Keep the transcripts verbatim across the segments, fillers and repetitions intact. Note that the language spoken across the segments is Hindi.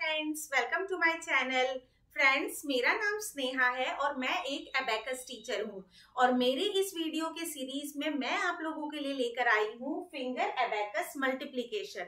Friends welcome to my channel. Friends मेरा नाम स्नेहा है और मैं एक अबेकस टीचर हूँ और मेरे इस वीडियो के सीरीज में मैं आप लोगों के लिए लेकर आई हूँ finger abacus multiplication.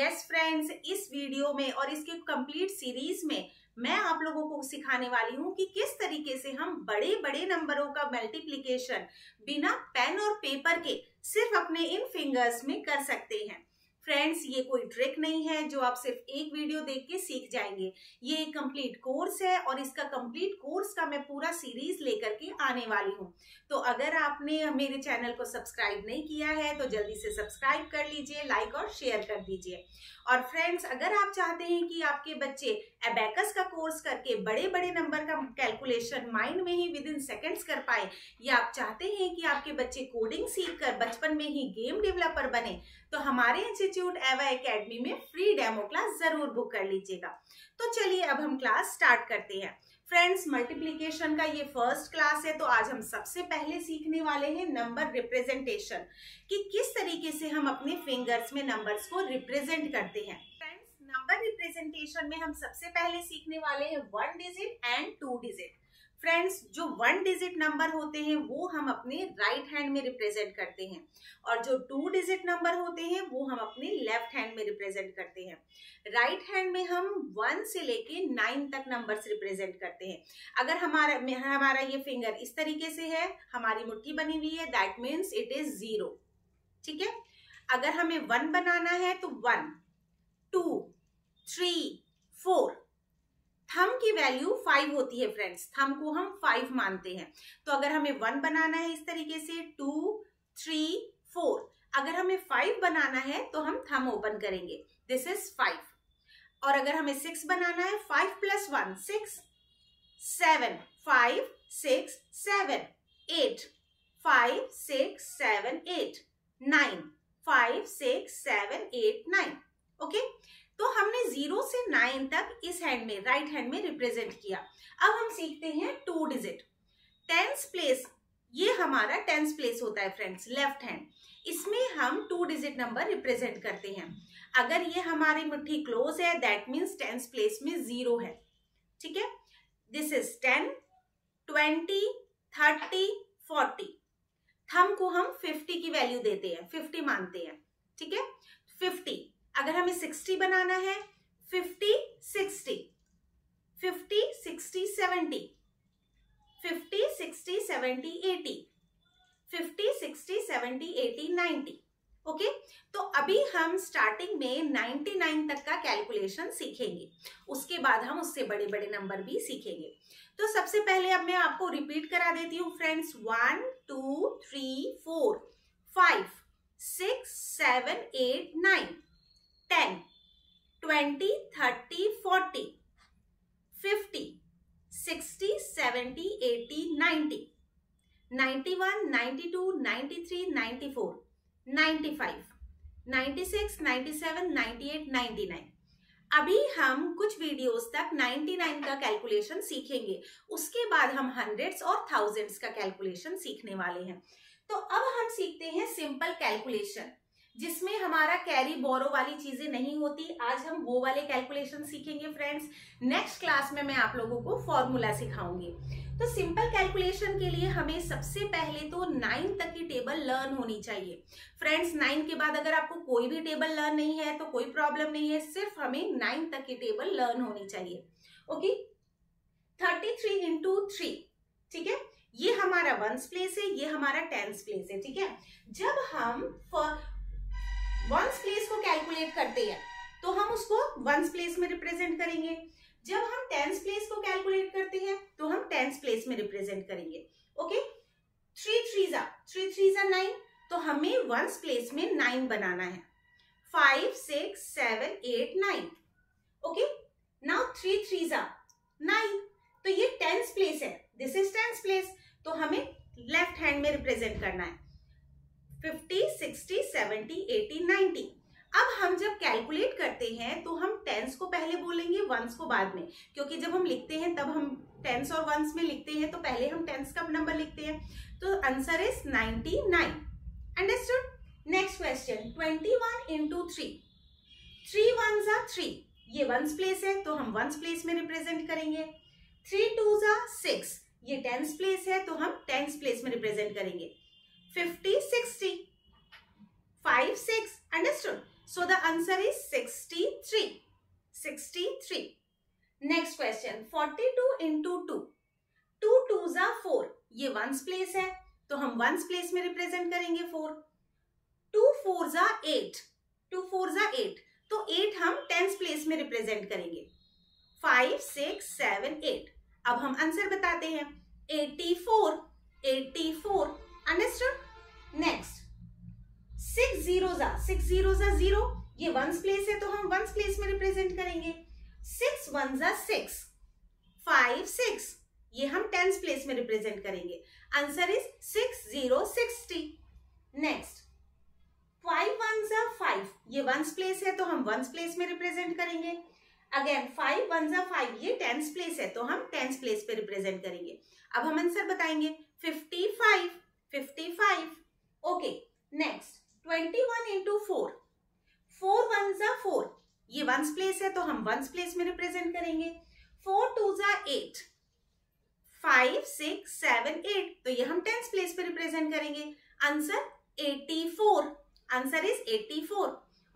Yes friends, इस वीडियो में और इसके कंप्लीट सीरीज में मैं आप लोगों को सिखाने वाली हूँ कि किस तरीके से हम बड़े बड़े नंबरों का मल्टीप्लिकेशन बिना पेन और पेपर के सिर्फ अपने इन फिंगर्स में कर सकते हैं। फ्रेंड्स ये कोई ट्रिक नहीं है जो आप सिर्फ एक वीडियो देख के सीख जाएंगे, ये एक कंप्लीट कोर्स है और इसका कंप्लीट कोर्स का मैं पूरा सीरीज लेकर के आने वाली हूँ। तो अगर आपने मेरे चैनल को सब्सक्राइब नहीं किया है तो जल्दी से सब्सक्राइब कर लीजिए, लाइक और शेयर कर दीजिए। और फ्रेंड्स अगर आप चाहते हैं कि आपके बच्चे अबेकस का कोर्स करके बड़े बड़े नंबर का कैलकुलेशन माइंड में ही विद इन सेकेंड्स कर पाए, या आप चाहते हैं कि आपके बच्चे कोडिंग सीखकर बचपन में ही गेम डेवलपर बने, तो हमारे इंस्टीट्यूट एवा एकेडमी में फ्री डेमो क्लास जरूर बुक कर लीजिएगा। तो चलिए अब हम क्लास स्टार्ट करते हैं। फ्रेंड्स मल्टीप्लिकेशन का ये फर्स्ट क्लास है, तो आज हम सबसे पहले सीखने वाले हैं नंबर रिप्रेजेंटेशन, कि किस तरीके से हम अपने फिंगर्स में नंबर्स को रिप्रेजेंट करते हैं। फ्रेंड्स नंबर रिप्रेजेंटेशन में हम सबसे पहले सीखने वाले हैं one digit and two digit. Friends जो वन डिजिट नंबर होते हैं वो हम अपने राइट हैंड में रिप्रेजेंट करते हैं और जो टू डिजिट नंबर होते हैं वो हम अपने लेफ्ट हैंड में रिप्रेजेंट करते हैं। राइट हैंड में हम वन से लेके नाइन तक नंबर्स रिप्रेजेंट करते हैं। अगर हमारा हमारा ये फिंगर इस तरीके से है, हमारी मुट्ठी बनी हुई है, that means it is zero. ठीक है, अगर हमें वन बनाना है तो one, two, three, four. Thumb की वैल्यू फाइव होती है फ्रेंड्स, थंब को हम फाइव मानते हैं। तो अगर हमें वन बनाना है इस तरीके से, टू, थ्री, फोर। अगर हमें फाइव बनाना है तो हम थंब ओपन करेंगे, दिस इज फाइव। और अगर हमें सिक्स बनाना है, five plus one six, seven, five, six, seven, eight, five, six, seven, eight, nine, five, six, seven, eight, nine. Okay, तो हमने जीरो से नाइन तक इस हैंड में, राइट हैंड में रिप्रेजेंट किया। अब हम सीखते हैं टू डिजिट। टेंस प्लेस, ये हमारा टेंस प्लेस होता है फ्रेंड्स, लेफ्ट हैंड। इसमें हम टू डिजिट नंबर रिप्रेजेंट करते हैं। अगर ये हमारी मुट्ठी क्लोज है दैट मीन्स टेंस प्लेस में जीरो है। ठीक है, this is ten, twenty, thirty, forty. Thumb को हम फिफ्टी की वैल्यू देते हैं, फिफ्टी मानते हैं। ठीक है, फिफ्टी। अगर हमें सिक्सटी बनाना है, fifty, sixty, fifty, sixty, seventy, fifty, sixty, seventy, eighty, fifty, sixty, seventy, eighty, ninety. Okay, तो अभी हम स्टार्टिंग में नाइन्टी नाइन तक का कैलकुलेशन सीखेंगे, उसके बाद हम उससे बड़े बड़े नंबर भी सीखेंगे। तो सबसे पहले अब मैं आपको रिपीट करा देती हूँ friends, one, two, three, four, five, six, seven, eight, nine, ten, twenty, thirty, forty, fifty, sixty, seventy, eighty, ninety, ninety one, ninety two, ninety three, ninety four, ninety five, ninety six, ninety seven, ninety eight, ninety nine. अभी हम कुछ वीडियोस तक नाइन्टी नाइन का कैलकुलेशन सीखेंगे, उसके बाद हम हंड्रेड्स और थाउजेंड्स का कैलकुलेशन सीखने वाले हैं। तो अब हम सीखते हैं सिंपल कैलकुलेशन, जिसमें हमारा कैरी बोरो वाली चीजें नहीं होती। आज हम वो वाले कैलकुलेशन सीखेंगे फ्रेंड्स। नेक्स्ट क्लास में मैं आप लोगों को फॉर्मूला सिखाऊंगी। तो सिंपल कैलकुलेशन के लिए हमें सबसे पहले तो नाइन तक की टेबल लर्न होनी चाहिए। फ्रेंड्स नाइन के बाद अगर आपको कोई भी टेबल लर्न नहीं है तो कोई प्रॉब्लम नहीं है, सिर्फ हमें नाइन तक की टेबल लर्न होनी चाहिए। Okay, thirty three into three. ठीक है, ये हमारा वंस प्लेस है, ये हमारा टेंस प्लेस है। ठीक है, जब हम वंस प्लेस को कैलकुलेट करते हैं तो हम उसको वंस प्लेस में रिप्रेजेंट करेंगे। जब हम टेंस प्लेस को कैलकुलेट करते हैं तो हम टेंस प्लेस में रिप्रेजेंट करेंगे। ओके, थ्री थ्रीजा, थ्री थ्रीजा नाइन, तो हमें वंस प्लेस में नाइन बनाना है, five, six, seven, eight, nine. Okay, now three थ्रीजा नाइन, तो ये टेंस प्लेस है, दिस इज टेंस प्लेस, तो हमें लेफ्ट हैंड में रिप्रेजेंट करना है, fifty, sixty, seventy, eighty, ninety. अब हम जब कैलकुलेट करते हैं तो हम टेंस को पहले बोलेंगे, वंस को बाद में, क्योंकि जब हम लिखते हैं तब हम टेंस और वंस में लिखते हैं, तो पहले हम टेंस का नंबर लिखते हैं। तो answer is ninety nine. Understood. Next question, twenty one into three, three one जा थ्री, ये वंस प्लेस है तो हम वंस प्लेस में रिप्रेजेंट करेंगे। थ्री टू जा सिक्स, ये टेंस प्लेस है तो हम टेंस प्लेस में रिप्रेजेंट करेंगे। Fifty sixty five six, understood? So the answer is sixty three sixty three next question, forty two into two, two two जा फोर, ये वंस प्लेस है तो हम वंस प्लेस में रिप्रेजेंट करेंगे फोर। टू फोर जा एट, टू फोर जा एट, तो एट हम टेंस प्लेस में रिप्रेजेंट करेंगे। फाइव सिक्स सेवन एट, अब हम आंसर बताते हैं eighty four eighty four, understood? Next, six zero जा, सिक्स जीरो जा जीरो, ये वंस प्लेस है तो हम वंस प्लेस में रिप्रेजेंट करेंगे। सिक्स वन जा सिक्स, फाइव सिक्स, ये हम टेंस प्लेस में रिप्रेजेंट करेंगे। Answer is six zero sixty. Next, five one जा फाइव, ये वंस प्लेस है तो हम वंस प्लेस में रिप्रेजेंट करेंगे। अगेन फाइव वन जा फाइव, ये टेंस प्लेस है तो हम टेंस प्लेस पे रिप्रेजेंट करेंगे। अब हम आंसर बताएंगे fifty five fifty five. Okay, next, twenty one into four, four one जा फोर, ये वंस प्लेस है तो हम वंस प्लेस में रिप्रेजेंट करेंगे। फोर टू जा eight, five six seven eight, तो ये हम टेंस प्लेस पे रिप्रेजेंट करेंगे। Answer eighty four, answer is eighty four.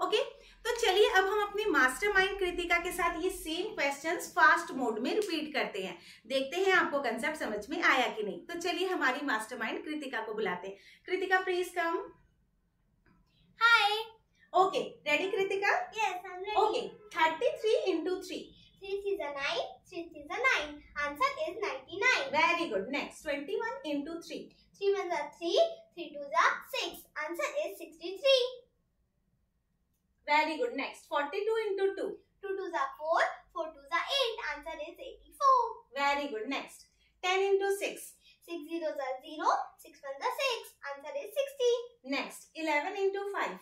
Okay, तो चलिए अब हम अपने मास्टरमाइंड कृतिका के साथ ये सेम क्वेश्चंस फास्ट मोड में रिपीट करते हैं, देखते हैं आपको कंसेप्ट समझ में आया कि नहीं। तो चलिए हमारी मास्टरमाइंड कृतिका को बुलाते हैं। Kritika please come. Hi. Okay, ready Kritika? Yes, I am ready. Okay, thirty three into three, three three जा नाइन, थ्री थ्री जा nine, answer is ninety nine. Very good. Next, twenty one into three, three one जा थ्री, थ्री टू जा six, answer is sixty three. Very good. Next, forty-two into two. two twos are four. four twos are eight. Answer is eighty-four. Very good. Next, ten into six. six zeros are zero. six ones are six. Answer is sixty. Next, eleven into five.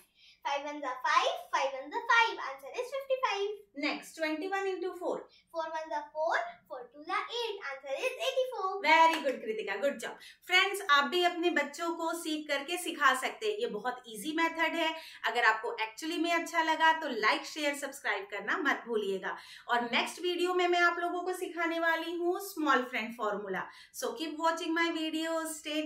five ones are five. five ones are five. Answer is fifty-five. Next, twenty-one into four. four ones are four. four twos are eight. Answer is eighty-four. Very good, Kritika. Good job. Friends, आप भी अपने बच्चों को सीख करके सिखा सकते हैं। ये बहुत easy method है। अगर आपको actually में अच्छा लगा तो like, share, subscribe करना मत भूलिएगा। और next video में मैं आप लोगों को सिखाने वाली हूँ small friend formula. So keep watching my videos. Stay